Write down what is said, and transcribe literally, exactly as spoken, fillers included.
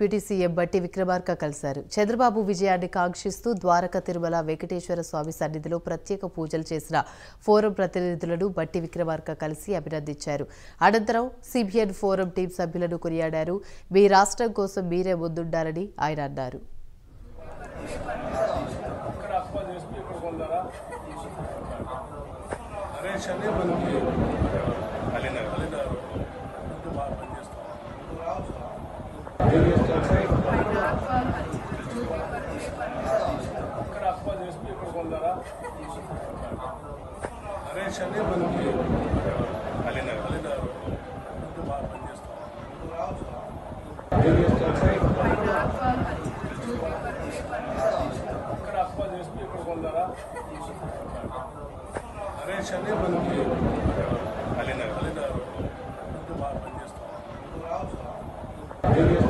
Deputy CM బట్టి విక్రమార్క కలిశారు. చంద్రబాబు విజయాన్ని కాంక్షిస్తూ ద్వారక తిరుమల వెంకటేశ్వర స్వామి సన్నిధిలో ప్రత్యేక పూజలు చేసిన ఫోరం ప్రతినిధులను బట్టి విక్రమార్క కలిసి అభినందించారు. అనంతరం సిబిఎన్ ఫోరం టీం సభ్యులను కొనియాడారు. మీ రాష్ట్రం కోసం మీరే ముందుండాలని ఆయన అన్నారు. अरे